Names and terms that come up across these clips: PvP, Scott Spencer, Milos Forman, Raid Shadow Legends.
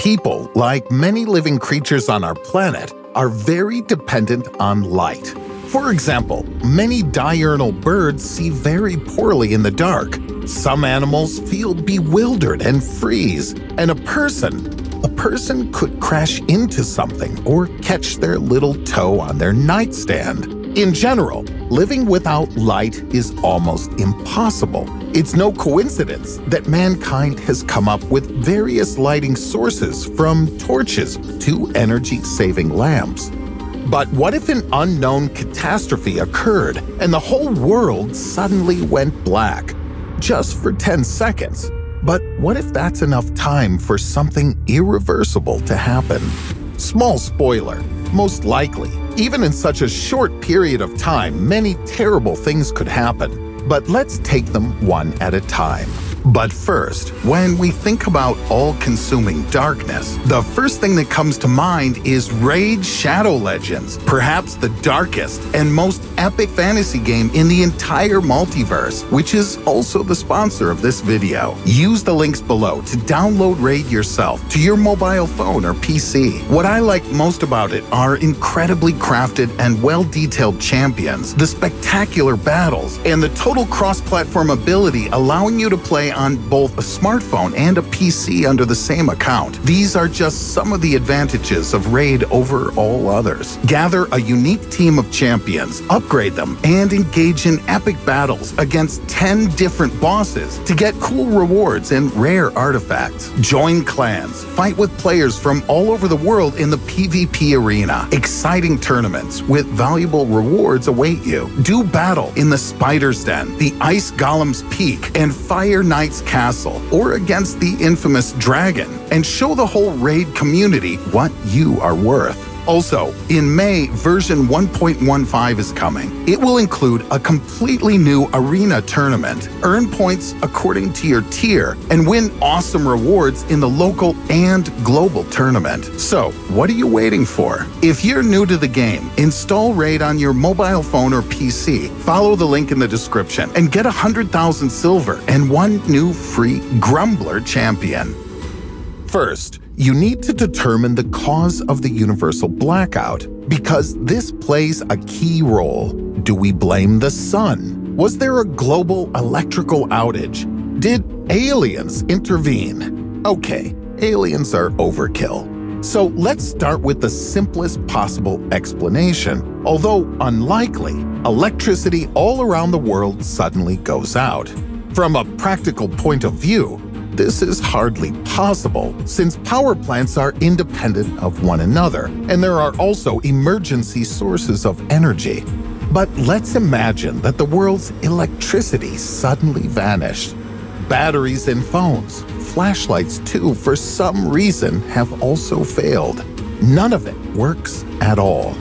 People, like many living creatures on our planet, are very dependent on light. For example, many diurnal birds see very poorly in the dark. Some animals feel bewildered and freeze, and a person could crash into something or catch their little toe on their nightstand. In general, living without light is almost impossible. It's no coincidence that mankind has come up with various lighting sources, from torches to energy-saving lamps. But what if an unknown catastrophe occurred and the whole world suddenly went black? Just for 10 seconds. But what if that's enough time for something irreversible to happen? Small spoiler, most likely, even in such a short period of time, many terrible things could happen, but let's take them one at a time. But first, when we think about all-consuming darkness, the first thing that comes to mind is Raid Shadow Legends, perhaps the darkest and most epic fantasy game in the entire multiverse, which is also the sponsor of this video. Use the links below to download Raid yourself to your mobile phone or PC. What I like most about it are incredibly crafted and well-detailed champions, the spectacular battles, and the total cross-platform ability allowing you to play on both a smartphone and a PC under the same account. These are just some of the advantages of Raid over all others. Gather a unique team of champions, upgrade them, and engage in epic battles against 10 different bosses to get cool rewards and rare artifacts. Join clans, fight with players from all over the world in the PvP arena. Exciting tournaments with valuable rewards await you. Do battle in the Spider's Den, the Ice Golem's Peak, and Fire Knight's Castle, or against the infamous dragon, and show the whole Raid community what you are worth. Also, in May, version 1.15 is coming. It will include a completely new arena tournament, earn points according to your tier, and win awesome rewards in the local and global tournament. So, what are you waiting for? If you're new to the game, install Raid on your mobile phone or PC, follow the link in the description, and get 100,000 silver and one new free Grumbler champion. First, you need to determine the cause of the universal blackout, because this plays a key role. Do we blame the sun? Was there a global electrical outage? Did aliens intervene? Okay, aliens are overkill. So let's start with the simplest possible explanation. Although unlikely, electricity all around the world suddenly goes out. From a practical point of view, this is hardly possible, since power plants are independent of one another, and there are also emergency sources of energy. But let's imagine that the world's electricity suddenly vanished. Batteries in phones, flashlights too, for some reason, have also failed. None of it works at all.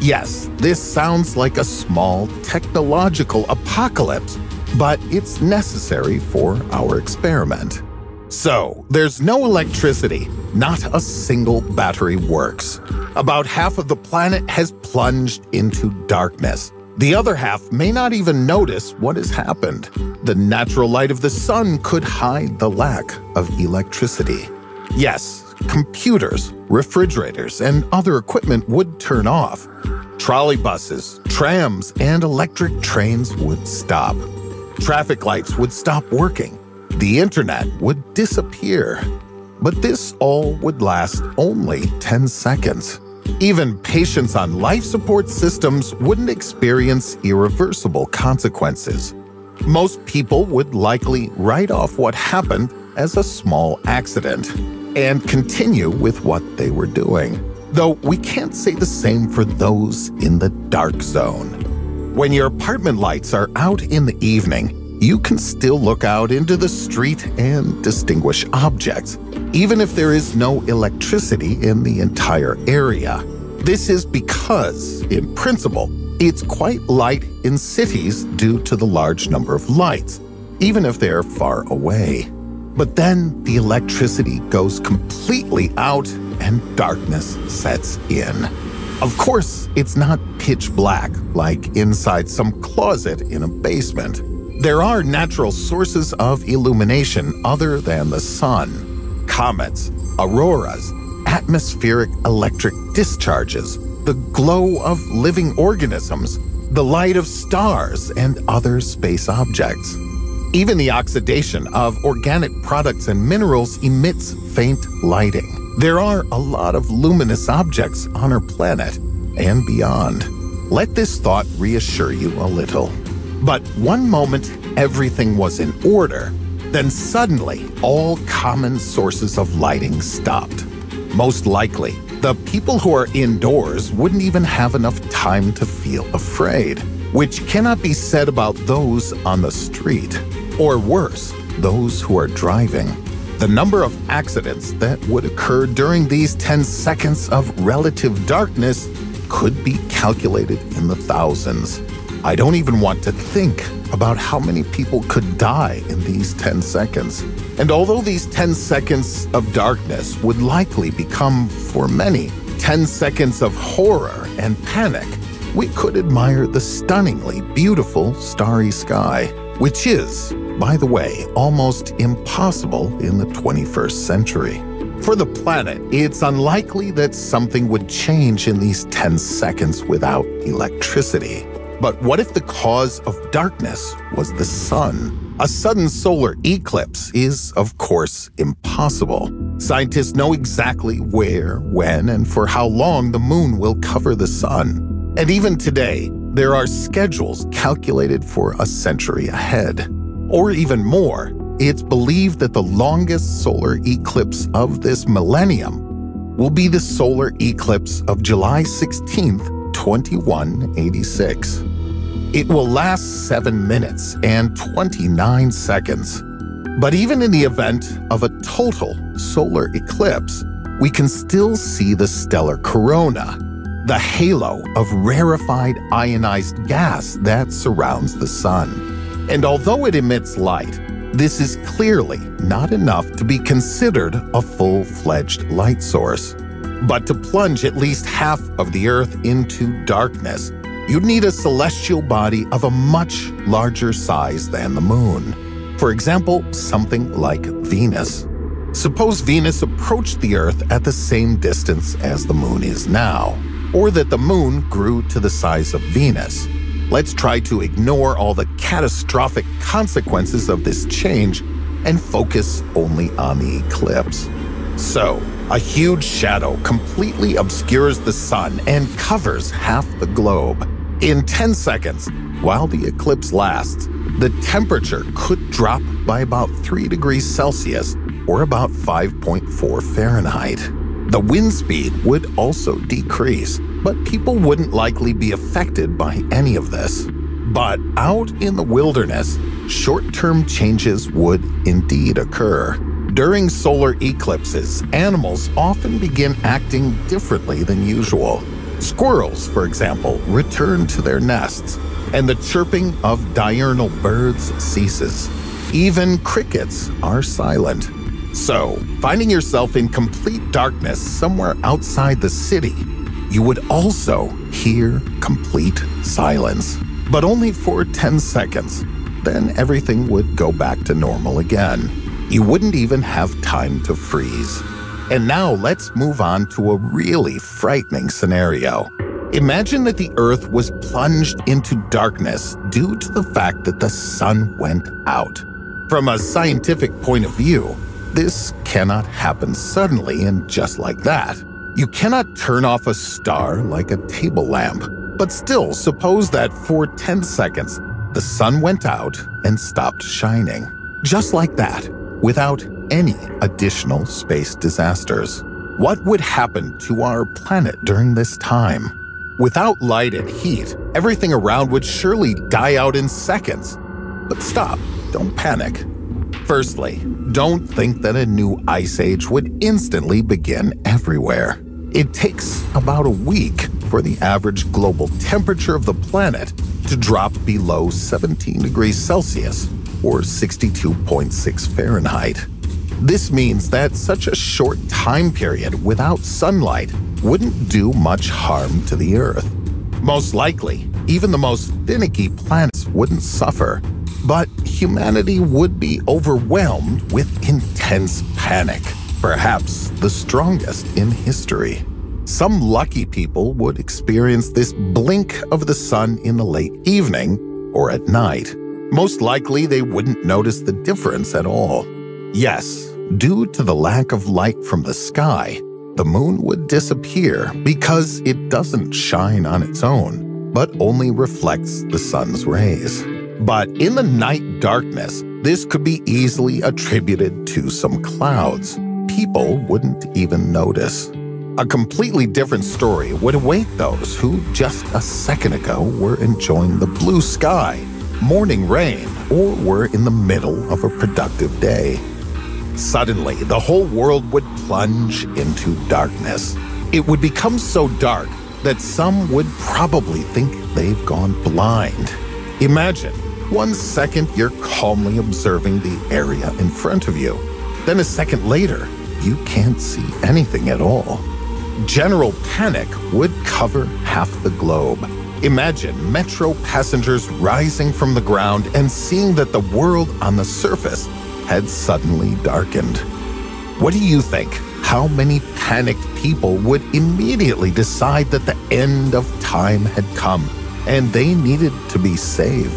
Yes, this sounds like a small technological apocalypse, but it's necessary for our experiment. So, there's no electricity. Not a single battery works. About half of the planet has plunged into darkness. The other half may not even notice what has happened. The natural light of the sun could hide the lack of electricity. Yes, computers, refrigerators, and other equipment would turn off. Trolley buses, trams, and electric trains would stop. Traffic lights would stop working. The internet would disappear. But this all would last only 10 seconds. Even patients on life support systems wouldn't experience irreversible consequences. Most people would likely write off what happened as a small accident and continue with what they were doing. Though we can't say the same for those in the dark zone. When your apartment lights are out in the evening, you can still look out into the street and distinguish objects, even if there is no electricity in the entire area. This is because, in principle, it's quite light in cities due to the large number of lights, even if they're far away. But then the electricity goes completely out and darkness sets in. Of course, it's not pitch black, like inside some closet in a basement. There are natural sources of illumination other than the sun. comets, auroras, atmospheric electric discharges, the glow of living organisms, the light of stars and other space objects. Even the oxidation of organic products and minerals emits faint lighting. There are a lot of luminous objects on our planet and beyond. Let this thought reassure you a little. But one moment everything was in order, then suddenly all common sources of lighting stopped. Most likely, the people who are indoors wouldn't even have enough time to feel afraid, which cannot be said about those on the street, or worse, those who are driving. The number of accidents that would occur during these 10 seconds of relative darkness could be calculated in the thousands. I don't even want to think about how many people could die in these 10 seconds. And although these 10 seconds of darkness would likely become, for many, 10 seconds of horror and panic, we could admire the stunningly beautiful starry sky, which is, by the way, almost impossible in the 21st century. For the planet, it's unlikely that something would change in these 10 seconds without electricity. But what if the cause of darkness was the sun? A sudden solar eclipse is, of course, impossible. Scientists know exactly where, when, and for how long the moon will cover the sun. And even today, there are schedules calculated for a century ahead. Or even more, it's believed that the longest solar eclipse of this millennium will be the solar eclipse of July 16th, 2186. It will last 7 minutes and 29 seconds. But even in the event of a total solar eclipse, we can still see the stellar corona, the halo of rarefied ionized gas that surrounds the sun. And although it emits light, this is clearly not enough to be considered a full-fledged light source. But to plunge at least half of the Earth into darkness, you'd need a celestial body of a much larger size than the Moon. For example, something like Venus. Suppose Venus approached the Earth at the same distance as the Moon is now, or that the Moon grew to the size of Venus. Let's try to ignore all the catastrophic consequences of this change and focus only on the eclipse. So, a huge shadow completely obscures the sun and covers half the globe. In 10 seconds, while the eclipse lasts, the temperature could drop by about 3 degrees Celsius or about 5.4 Fahrenheit. The wind speed would also decrease, but people wouldn't likely be affected by any of this. But out in the wilderness, short-term changes would indeed occur. During solar eclipses, animals often begin acting differently than usual. Squirrels, for example, return to their nests, and the chirping of diurnal birds ceases. Even crickets are silent. So, finding yourself in complete darkness somewhere outside the city, you would also hear complete silence, but only for 10 seconds. Then everything would go back to normal again. You wouldn't even have time to freeze. And now let's move on to a really frightening scenario. Imagine that the Earth was plunged into darkness due to the fact that the sun went out. From a scientific point of view, this cannot happen suddenly and just like that. You cannot turn off a star like a table lamp. But still, suppose that for 10 seconds, the sun went out and stopped shining. Just like that, without any additional space disasters. What would happen to our planet during this time? Without light and heat, everything around would surely die out in seconds. But stop, don't panic. Firstly, don't think that a new ice age would instantly begin everywhere. It takes about a week for the average global temperature of the planet to drop below 17 degrees Celsius, or 62.6 Fahrenheit. This means that such a short time period without sunlight wouldn't do much harm to the Earth. Most likely, even the most finicky planets wouldn't suffer, but humanity would be overwhelmed with intense panic. perhaps the strongest in history. Some lucky people would experience this blink of the sun in the late evening or at night. Most likely, they wouldn't notice the difference at all. Yes, due to the lack of light from the sky, the moon would disappear because it doesn't shine on its own, but only reflects the sun's rays. But in the night darkness, this could be easily attributed to some clouds. People wouldn't even notice. A completely different story would await those who just a second ago were enjoying the blue sky, morning rain, or were in the middle of a productive day. Suddenly, the whole world would plunge into darkness. It would become so dark that some would probably think they've gone blind. Imagine, 1 second you're calmly observing the area in front of you. Then a second later, you can't see anything at all. General panic would cover half the globe. Imagine metro passengers rising from the ground and seeing that the world on the surface had suddenly darkened. What do you think? How many panicked people would immediately decide that the end of time had come and they needed to be saved?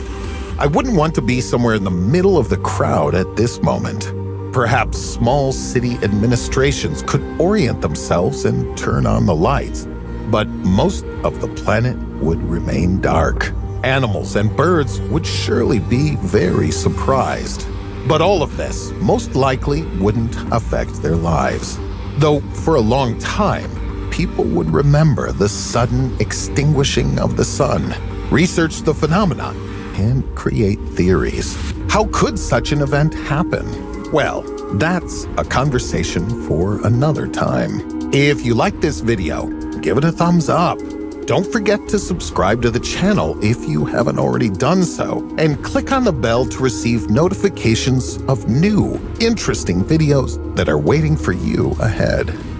I wouldn't want to be somewhere in the middle of the crowd at this moment. Perhaps small city administrations could orient themselves and turn on the lights, but most of the planet would remain dark. Animals and birds would surely be very surprised. But all of this most likely wouldn't affect their lives. Though for a long time, people would remember the sudden extinguishing of the sun, research the phenomenon, and create theories. How could such an event happen? Well, that's a conversation for another time. If you like this video, give it a thumbs up. Don't forget to subscribe to the channel if you haven't already done so, and click on the bell to receive notifications of new, interesting videos that are waiting for you ahead.